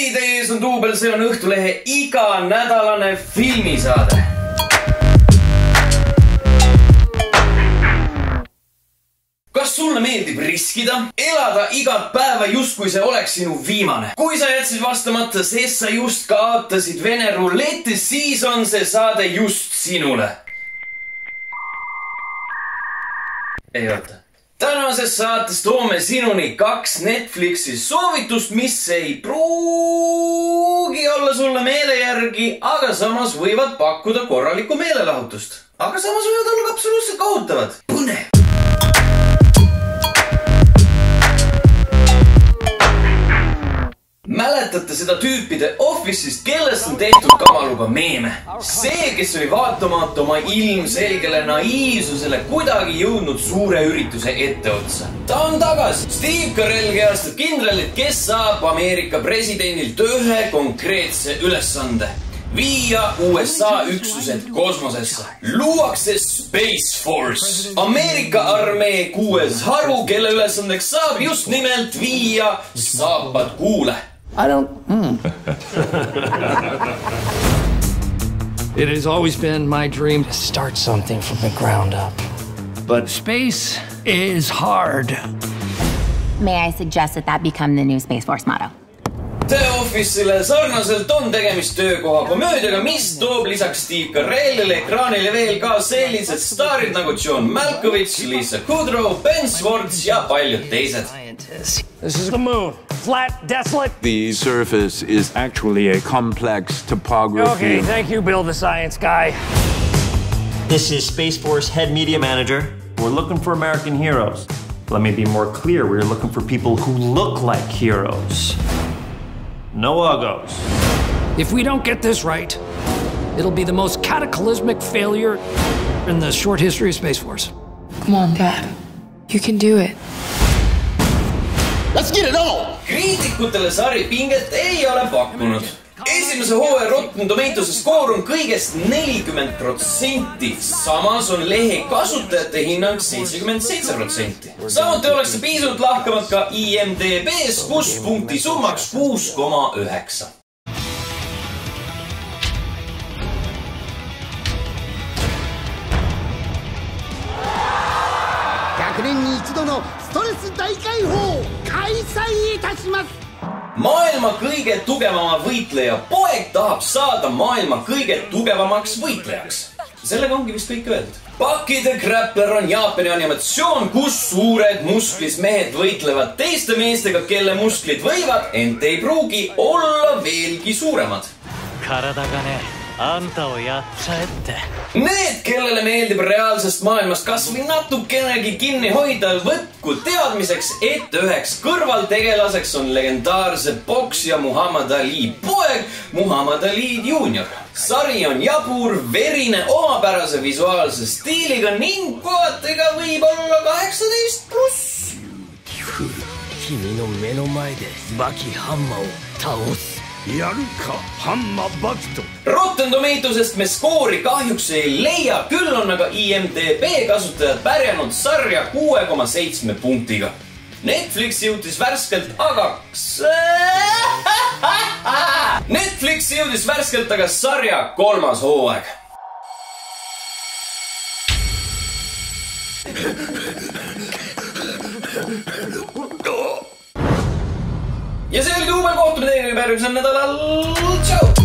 hei, teie ees on Duubel, see on Õhtulehe iganädalane filmisaade. Kas sulle meeldib riskida? Elada igat päeva just kui see oleks sinu viimane. Kui sa jätsid vastamata, sest sa just kaotasid Vene ruletti, siis on see saade just sinule. Ei oota. Tänases saates toome sinuni kaks Netflixi soovitust, mis ei pruugi olla sulle meele järgi, aga samas võivad pakkuda korraliku meelelahutust. Aga samas võivad olla absoluutselt kohutavad. Põnev! Mäletate seda tüüpide Office'ist, kellest on tehtud kamaluga meeme? See, kes oli vaatamata oma ilmselgele naiivsusele kuidagi jõudnud suure ürituse etteotsa. Ta on tagasi! Steve Carell kehastab kindralit, kes saab Ameerika presidendilt ühe konkreetse ülesande. Viia USA üksused kosmosesse. Luuakse Space Force, Ameerika armee kuues haru, kelle ülesandeks saab just nimelt viia saapad kuule. It has always been my dream to start something from the ground up. But space is hard. May I suggest that that become the new Space Force motto? The Office'ile sarnaselt on tegemist töökoha komöödiaga, mis toob lisaks Steve Carellile ekraanile veel ka sellised staarid nagu John Malkovich, Lisa Kudrow, Ben Schwartz ja paljud teised. This is the moon. Flat, desolate. The surface is actually a complex topography. Okay, thank you, Bill the Science Guy. This is Space Force Head Media Manager. We're looking for American heroes. Let me be more clear. We're looking for people who look like heroes. No uggos. If we don't get this right, it'll be the most cataclysmic failure in the short history of Space Force. Come on, Dad. You can do it. Let's get it all! Kriitikutele sari pinget ei ole pakkunud. Esimese hooaja Rotten Tomatoes skoor on kõigest 40%, samas on lehe kasutajate hinnang 77%. Samuti oleks see piisavalt lahkamad ka IMDb's, kus punkti summaks 6,9. Maailma kõige tugevama võitleja poeg tahab saada maailma kõige tugevamaks võitlejaks. Sellega ongi vist kõik öeldud. Baki the Grappler on Jaapani animatsioon, kus suured musklis mehed võitlevad teiste meestega, kelle musklid võivad, ent ei pruugi olla veelgi suuremad. Karadagane. Need, kellele meeldib reaalsest maailmast kasvi natukenegi kinni hoida, võtku teadmiseks, et üheks kõrvaltegelaseks on legendaarse poksija Muhammad Ali poeg, Muhammad Ali Jr. Sari on jabur, verine, omapärase visuaalse stiiliga ning kohatega võib olla 18+. Kimi no meno maide Baki hamma o taosu. Rotten Tomatosest me skoori kahjuks ei leia, küll on aga IMDb kasutajad pärjanud sarja 6,7 punktiga. Netflix jõudis värskelt aga sarja kolmas hooaeg. Ja see oli Duubel, kohtume teiega järgmisel nädalal. Tšau!